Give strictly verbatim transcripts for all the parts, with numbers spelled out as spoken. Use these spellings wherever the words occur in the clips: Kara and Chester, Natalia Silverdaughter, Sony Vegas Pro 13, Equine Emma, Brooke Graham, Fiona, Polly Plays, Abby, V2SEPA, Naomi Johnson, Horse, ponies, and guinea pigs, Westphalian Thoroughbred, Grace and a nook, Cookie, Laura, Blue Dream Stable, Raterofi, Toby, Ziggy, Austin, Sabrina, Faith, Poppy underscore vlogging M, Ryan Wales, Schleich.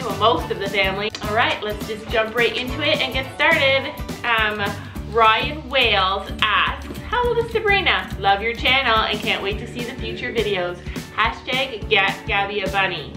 family, well, most of the family. All right, let's just jump right into it and get started. Um, Ryan Wales asks, how old is Sabrina? Love your channel and can't wait to see the future videos. Hashtag get Gabby a bunny.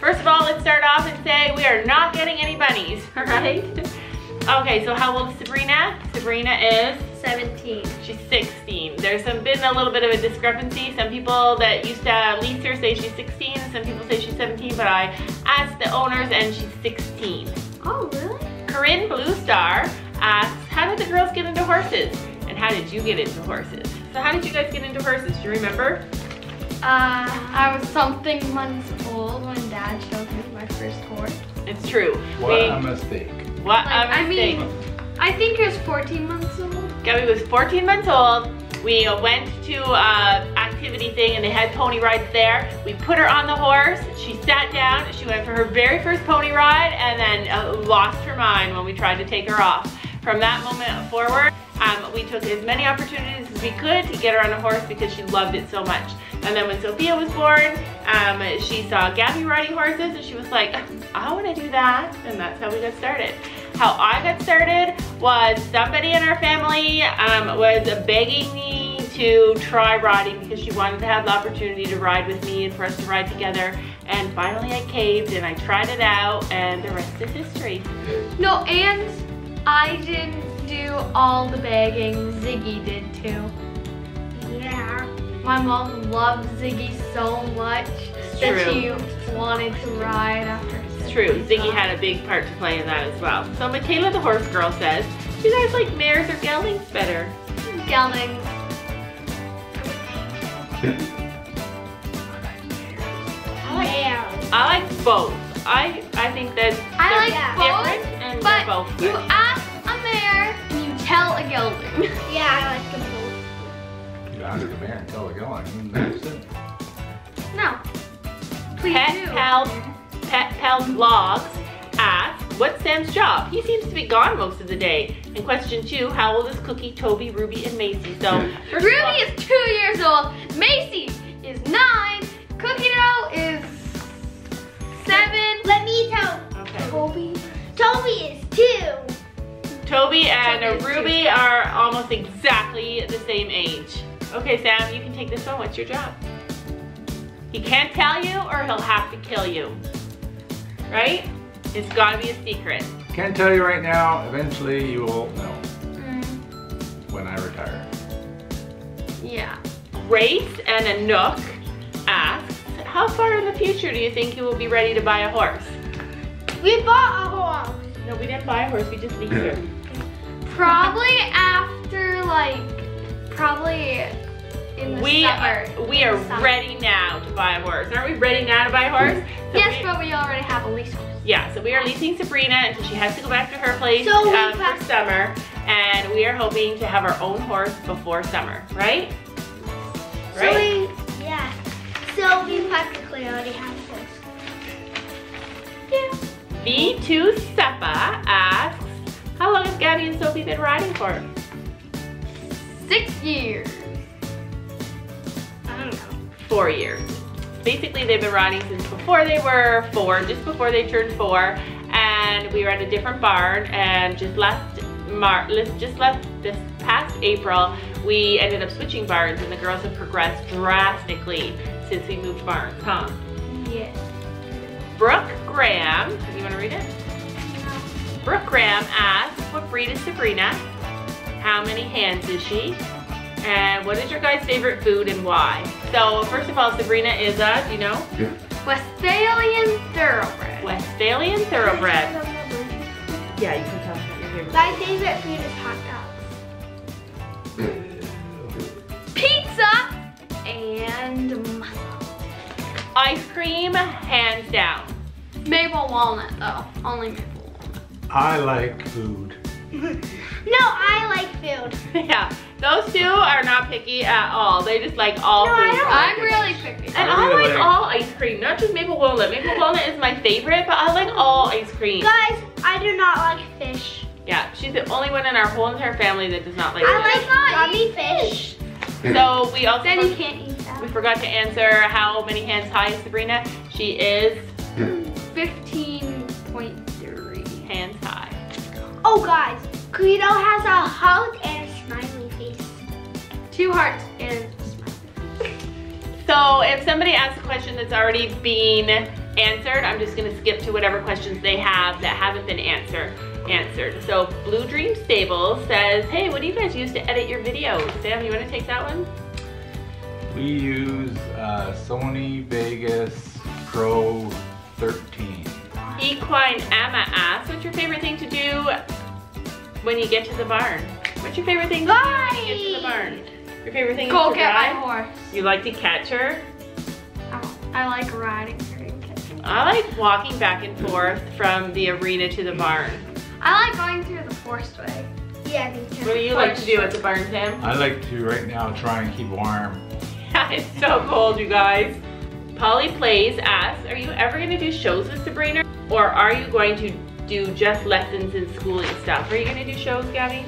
First of all, let's start off and say we are not getting any bunnies, right? Okay, so how old is Sabrina? Sabrina is? seventeen. She's sixteen. There's some, been a little bit of a discrepancy. Some people that used to lease her say she's sixteen, some people say she's seventeen, but I asked the owners and she's sixteen. Oh, really? Corinne Blue Star asks, how did the girls get into horses? And how did you get into horses? So how did you guys get into horses? Do you remember? Uh, I was something months old when Dad showed me my first horse. It's true. What we, a mistake. What like, a mistake. I mean, I think it was fourteen months old. Gabby was fourteen months old. We went to an activity thing and they had pony rides there. We put her on the horse. She sat down. She went for her very first pony ride and then uh, lost her mind when we tried to take her off. From that moment forward, um, we took as many opportunities as we could to get her on a horse because she loved it so much. And then when Sophia was born, um, she saw Gabby riding horses and she was like, I wanna do that. And that's how we got started. How I got started was somebody in our family um, was begging me to try riding because she wanted to have the opportunity to ride with me and for us to ride together. And finally I caved and I tried it out and the rest is history. No, and I didn't do all the begging, Ziggy did too. Yeah. My mom loved Ziggy so much that she wanted to ride after him. It's true. Ziggy had a big part to play in that as well. So Michaela the Horse Girl says, do you guys like mares or geldings better? Geldings. I like mares. I like both. I, I think that I like both, different and but both you ask a mare and you tell a gelding. Yeah, I like them both. Under the man, tell it going. That's it. No. Please pet pal pet pal vlogs asks, what's Sam's job? He seems to be gone most of the day. And question two, how old is Cookie, Toby, Ruby, and Macy? So Ruby all, is two years old. Macy is nine. Cookie dough is seven. Let me tell. Okay. Toby. Toby is two. Toby and Toby Ruby two. Are almost exactly the same age. Okay, Sam, you can take this one. What's your job? He can't tell you or he'll have to kill you. Right? It's gotta be a secret. Can't tell you right now. Eventually you will know. Mm. When I retire. Yeah. Grace and a Nook asks, how far in the future do you think you will be ready to buy a horse? We bought a horse. No, we didn't buy a horse. We just leased her. Probably after like, probably in the we summer. Are, we are summer. Ready now to buy a horse. Aren't we ready now to buy a horse? So yes, we, but we already have a lease horse. Yeah, so we are leasing Sabrina until she has to go back to her place so um, for summer. And we are hoping to have our own horse before summer, right? Right? So we, yeah. So we practically already have a horse. Yeah. V two SEPA asks, how long has Gabby and Sophie been riding for? Six years. I don't know. Four years. Basically, they've been riding since before they were four, just before they turned four. And we were at a different barn. And just last Mar just last this past April, we ended up switching barns, and the girls have progressed drastically since we moved barns. Huh? Yes. Brooke Graham. You want to read it? No. Brooke Graham asks, "What breed is Sabrina? How many hands is she? And what is your guys' favorite food and why?" So first of all, Sabrina is a, do you know? Yeah. Westphalian Thoroughbred. Westphalian Thoroughbred. Yeah, you can tell us what your favorite food. My favorite food is hot dogs. Pizza and mussels. Ice cream, hands down. Maple walnut though, only maple walnut. I like food. No, I like food. Yeah, those two are not picky at all. They just like all no, food. I'm really picky. And I, really I like, like all ice cream, not just maple walnut. Maple walnut is my favorite, but I like all ice cream. Guys, I do not like fish. Yeah, she's the only one in our whole entire family that does not like I fish. I like not gummy fish. So we also then you can't eat that. We forgot to answer how many hands high is Sabrina. She is fifteen point three. Hands high. Oh, guys. Greedo has a hug and a smiley face. Two hearts and a smiley face. So if somebody asks a question that's already been answered, I'm just going to skip to whatever questions they have that haven't been answered. Answered. So Blue Dream Stable says, hey, what do you guys use to edit your videos? Sam, you want to take that one? We use uh, Sony Vegas Pro thirteen. Equine Emma asks, what's your favorite thing to do when you get to the barn? What's your favorite thing to Bye. do when you get to the barn? Your favorite thing Go is to get ride? my horse. You like to catch her? Oh, I like riding her and catching her. I like walking back and forth from the arena to the barn. I like going through the forest way. Yeah, because What do you like to do at the barn, Sam? I like to right now try and keep warm. It's so cold, you guys. Polly Plays asks, are you ever going to do shows with Sabrina? Or are you going to do just lessons and schooling stuff? Are you going to do shows, Gabby?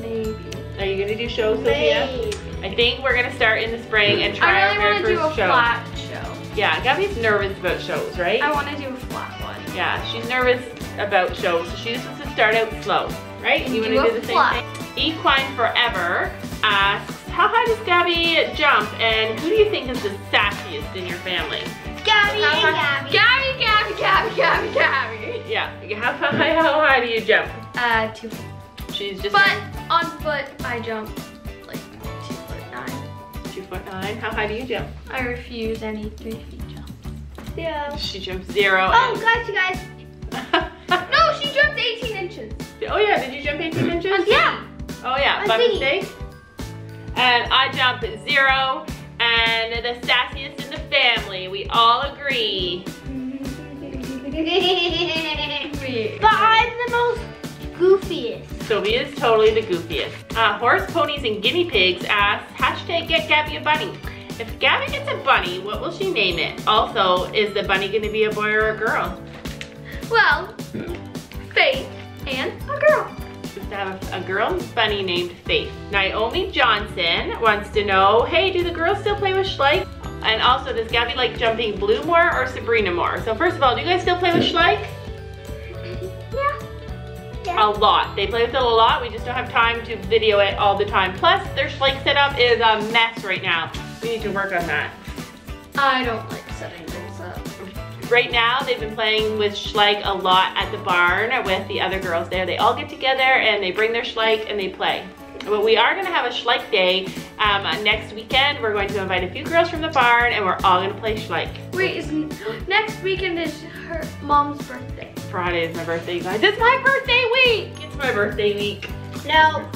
Maybe. Are you going to do shows, Sophia? Maybe. I think we're going to start in the spring and try I really our very first show. I want to do a flat show. Yeah, Gabby's nervous about shows, right? I want to do a flat one. Yeah, she's nervous about shows, so she just wants to start out slow, right? And you want to do the flat. same thing? Equine Forever asks, how high does Gabby jump, and who do you think is the sassiest in your family? Gabby and Gabby. Gabby, Gabby, Gabby, Gabby, Gabby. Yeah. How high, how high do you jump? Uh, two feet. She's just. But like, on foot, I jump like two foot nine. Two foot nine. How high do you jump? I refuse any three feet jump. Zero. She jumps zero. Oh, gosh, you guys. No, she jumped eighteen inches. Oh, yeah. Did you jump eighteen inches? Uh, yeah. Oh, yeah. By mistake? And I jump at zero, and the sassiest in the family. We all agree. But I'm the most goofiest. Sophia is totally the goofiest. Uh, Horse, Ponies, and Guinea Pigs asks, hashtag get Gabby a bunny. If Gabby gets a bunny, what will she name it? Also, is the bunny going to be a boy or a girl? Well, Faith and a girl. To have a girl bunny named Faith. Naomi Johnson wants to know, hey, do the girls still play with Schleich? And also, does Gabby like jumping Blue more or Sabrina more? So first of all, do you guys still play with Schleich? Yeah. yeah. A lot. They play with it a lot. We just don't have time to video it all the time. Plus, their Schleich setup is a mess right now. We need to work on that. I don't like setting things up. Right now, they've been playing with Schleich a lot at the barn with the other girls there. They all get together and they bring their Schleich and they play. But we are going to have a Schleich day um, next weekend. We're going to invite a few girls from the barn and we're all going to play Schleich. Wait, is next weekend is her mom's birthday. Friday is my birthday, guys. It's my birthday week. It's my birthday week. No.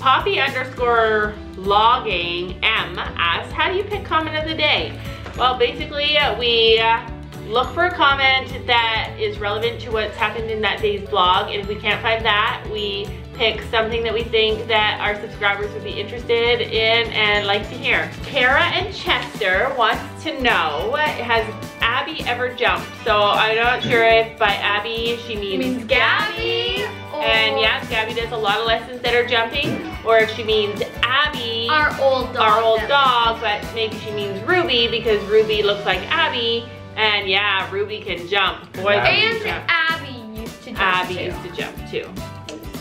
Poppy underscore vlogging M asks, how do you pick comment of the day? Well, basically, we uh, look for a comment that is relevant to what's happened in that day's vlog. And if we can't find that, we pick something that we think that our subscribers would be interested in and like to hear. Kara and Chester wants to know, has Abby ever jumped? So I'm not sure if by Abby she means, means Gabby. Gabby or and yes, Gabby does a lot of lessons that are jumping. Or if she means Abby. Our old dog. Our old dog, but maybe she means Ruby because Ruby looks like Abby. And yeah, Ruby can jump. Boy, and jump. Abby used to jump Abby too. used to jump too.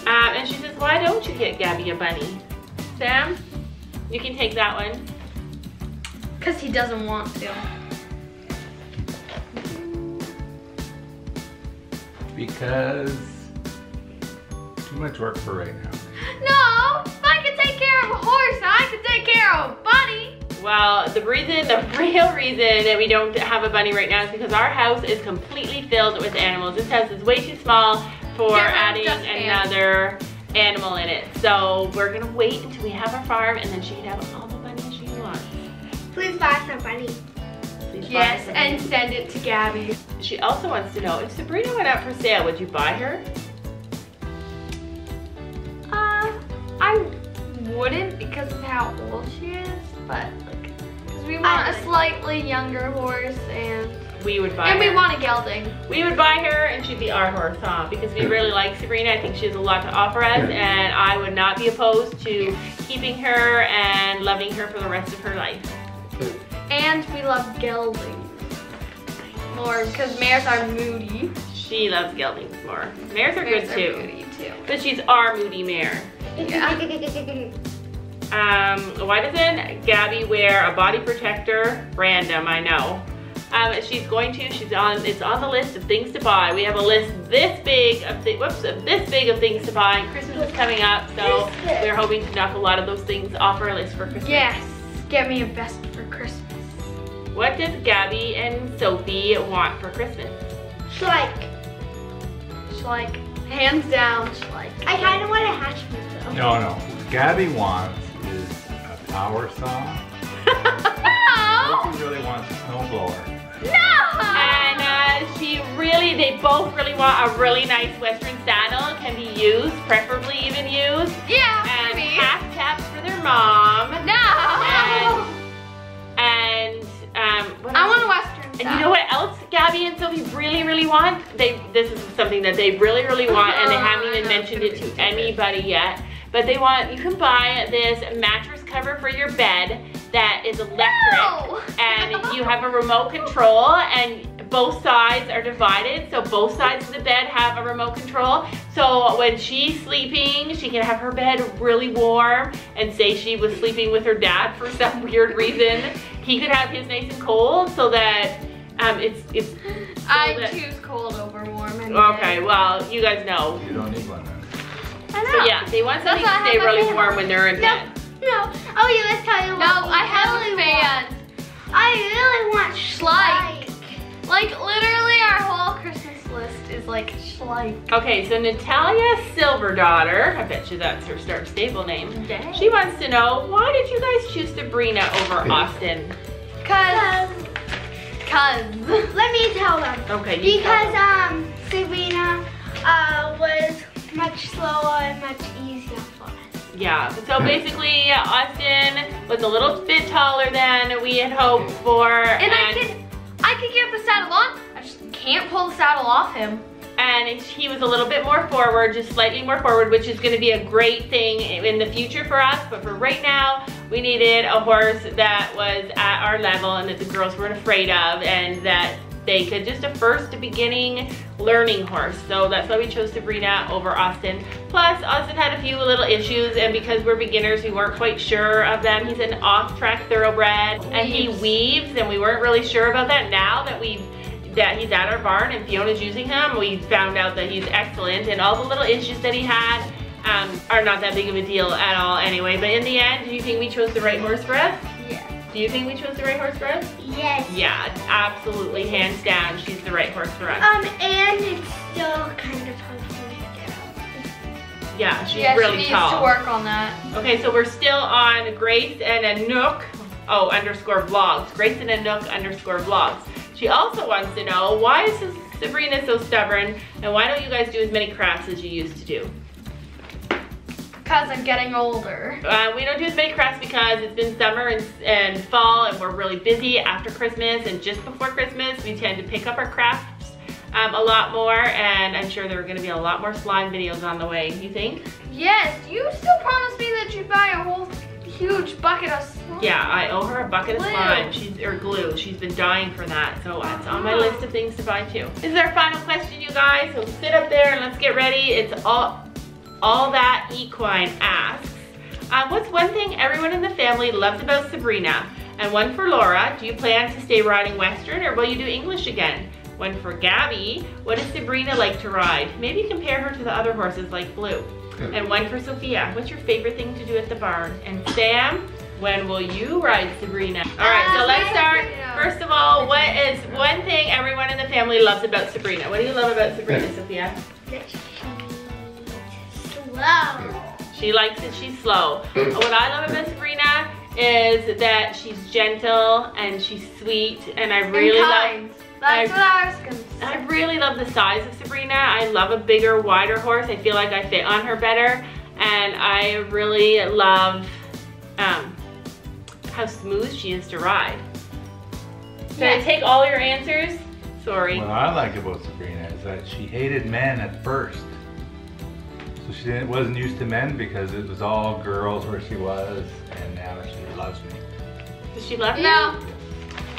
Um, and she says, why don't you get Gabby a bunny? Sam, you can take that one. Because he doesn't want to. Because too much work for right now. No, if I could take care of a horse, I could take care of a bunny. Well, the reason, the real reason that we don't have a bunny right now is because our house is completely filled with animals. This house is way too small for adding another animal in it. So we're gonna wait until we have our farm and then she can have all the bunnies she wants. Please buy us a bunny. Please yes, buy and send it to Gabby. She also wants to know, if Sabrina went up for sale, would you buy her? Uh, I wouldn't because of how old she is, but like, because we want a slightly younger horse and we would buy her. And we want a gelding. We would buy her and she'd be our horse, huh? Because we really like Sabrina. I think she has a lot to offer us and I would not be opposed to keeping her and loving her for the rest of her life. And we love gelding. more because mares are moody. She loves geldings more. Mares are mares good are too. Moody too. But she's our moody mare. Yeah. Um, why doesn't Gabby wear a body protector? Random, I know. Um, she's going to, she's on, it's on the list of things to buy. We have a list this big of, th whoops, of this big of things to buy. Christmas is coming up, so we're hoping to knock a lot of those things off our list for Christmas. Yes, get me a vest for Christmas. What does Gabby and Sophie want for Christmas? Schleich. Schleich, hands down, Schleich. I kind of want a hatchment though. No, no, Gabby wants is a power saw. No! She really wants a snowblower. No! And uh, she really, they both really want a really nice Western saddle. It can be used, preferably even used. Yeah, and half caps for their mom. No! And, and um, what I want a Western saddle. And you know what else Gabby and Sophie really, really want? They, this is something that they really, really want, and they haven't even mentioned it to anybody yet. But they want, you can buy this mattress cover for your bed that is electric. No. And you have a remote control and both sides are divided. So both sides of the bed have a remote control. So when she's sleeping, she can have her bed really warm and say she was sleeping with her dad for some weird reason. He could have his nice and cold so that um, it's, it's so I that, choose cold over warm. And okay, bed. Well, you guys know. You don't need one. I know. So yeah, they want something to stay really fan. warm when they're in no, bed. No, oh yeah, let's tell you what. No, I have really a fan. Want. I really want Schleich. Schleich. Like literally our whole Christmas list is like Schleich. Okay, so Natalia Silverdaughter, I bet you that's her Star Stable name. Dang. She wants to know, why did you guys choose Sabrina over Austin? Cause. Cause. Let me tell them. Okay, you Because tell them. um, Sabrina uh, was much slower and much easier for us. Yeah, so basically Austin was a little bit taller than we had hoped for. And, and I could I could get the saddle on, I just can't pull the saddle off him. And he was a little bit more forward, just slightly more forward, which is gonna be a great thing in the future for us, but for right now, we needed a horse that was at our level and that the girls weren't afraid of and that they could just a first beginning learning horse. So that's why we chose Sabrina over Austin. Plus, Austin had a few little issues, and because we're beginners, we weren't quite sure of them. He's an off-track thoroughbred, weaves. and he weaves, and we weren't really sure about that. Now that we that he's at our barn and Fiona's using him, we found out that he's excellent, and all the little issues that he had um, are not that big of a deal at all anyway. But in the end, do you think we chose the right horse for us? Do you think we chose the right horse for us? Yes. Yeah, absolutely, hands down, she's the right horse for us. Um, and it's still kind of hard for me to get out. Yeah, she's yeah, really she tall. She needs to work on that. Okay, so we're still on Grace and a nook. Oh, underscore vlogs. Grace and a nook underscore vlogs. She also wants to know, why is Sabrina so stubborn, and why don't you guys do as many crafts as you used to do? Because I'm getting older. Uh, we don't do as many crafts because it's been summer and, and fall, and we're really busy after Christmas, and just before Christmas we tend to pick up our crafts um, a lot more, and I'm sure there are going to be a lot more slime videos on the way, you think? Yes, you still promised me that you'd buy a whole huge bucket of slime. Yeah, I owe her a bucket glue. of slime, She's or glue. She's been dying for that, so that's on my list of things to buy too. This is our final question, you guys, so sit up there and let's get ready. It's all... All That Equine asks, uh, what's one thing everyone in the family loves about Sabrina? And one for Laura, do you plan to stay riding Western, or will you do English again? One for Gabby, what does Sabrina like to ride? Maybe compare her to the other horses like Blue. And one for Sophia, what's your favorite thing to do at the barn? And Sam, when will you ride Sabrina? All right, so let's start. First of all, what is one thing everyone in the family loves about Sabrina? What do you love about Sabrina, Sophia? Slow. She likes that she's slow. What I love about Sabrina is that she's gentle and she's sweet, and I really and kind. love. That's I, what I was gonna say. I really love the size of Sabrina. I love a bigger, wider horse. I feel like I fit on her better, and I really love um, how smooth she is to ride. Did yeah. I take all your answers? Sorry. What I like about Sabrina is that she hated men at first. So she didn't, wasn't used to men because it was all girls where she was, and now she loves me. Does she love me? No.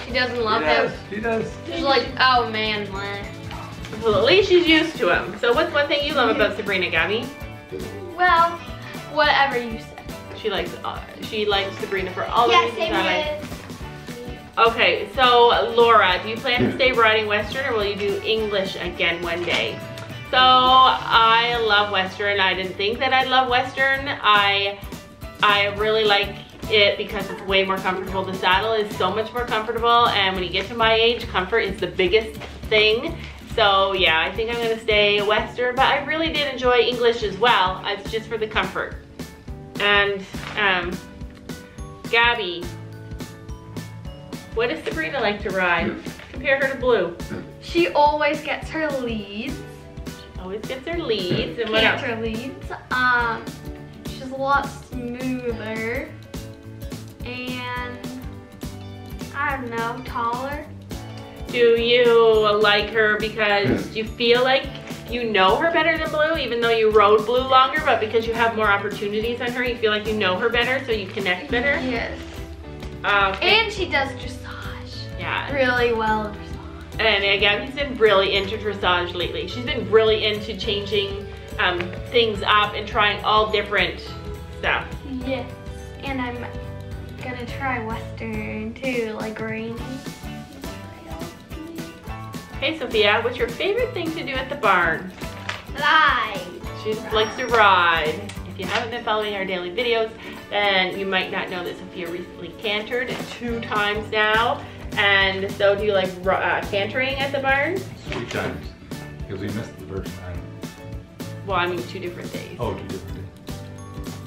She doesn't love she does. him. She does. She's like, oh man. Well, at least she's used to him. So what's one thing you love about Sabrina, Gabby? Well, whatever you said. She likes uh, she likes Sabrina for all yeah, the reasons I like. Okay, so Laura, do you plan to stay riding Western, or will you do English again one day? So I love Western. I didn't think that I'd love Western. I I really like it because it's way more comfortable. The saddle is so much more comfortable, and when you get to my age, comfort is the biggest thing. So yeah, I think I'm gonna stay Western, but I really did enjoy English as well. It's just for the comfort. And um, Gabby, what does Sabrina like to ride? Compare her to Blue. She always gets her leads. She always gets her leads. And what else? Gets her leads. Um, she's a lot smoother. And I don't know, taller. Do you like her because you feel like you know her better than Blue, even though you rode Blue longer, but because you have more opportunities on her, you feel like you know her better, so you connect better? Yes. Okay. And she does dressage. Yeah. Really well dressage. And again, she's been really into dressage lately. She's been really into changing um, things up and trying all different stuff. Yes. And I'm gonna try Western too, like Rainy. Hey Sophia, what's your favorite thing to do at the barn? Ride. She ride. likes to ride. If you haven't been following our daily videos, then you might not know that Sophia recently cantered two times now. And so, do you like uh, cantering at the barn? Three times, because we missed the first time. Well, I mean two different days. Oh, two different days.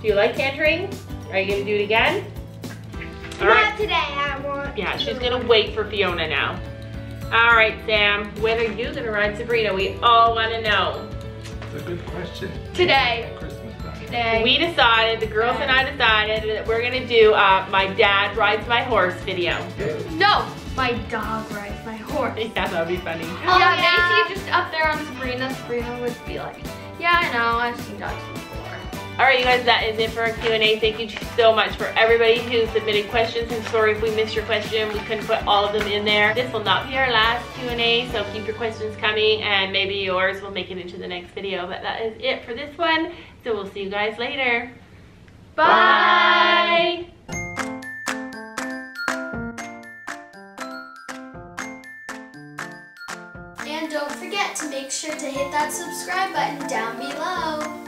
Do you like cantering? Are you gonna do it again? All right. Not today, I want. Yeah, she's gonna wait for Fiona now. All right, Sam, when are you going to ride Sabrina? We all want to know. That's a good question. Today. Christmas time. Today. We decided, the girls and I decided, that we're going to do uh, my dad rides my horse video. No, my dog rides my horse. Yeah, that would be funny. Oh, yeah, yeah. Macy just up there on Sabrina. Sabrina would be like, yeah, I know, I've seen dogs before. All right, you guys, that is it for our Q and A. Thank you so much for everybody who submitted questions. I'm sorry if we missed your question. We couldn't put all of them in there. This will not be our last Q and A, so keep your questions coming, and maybe yours will make it into the next video. But that is it for this one, so we'll see you guys later. Bye! Bye. And don't forget to make sure to hit that subscribe button down below.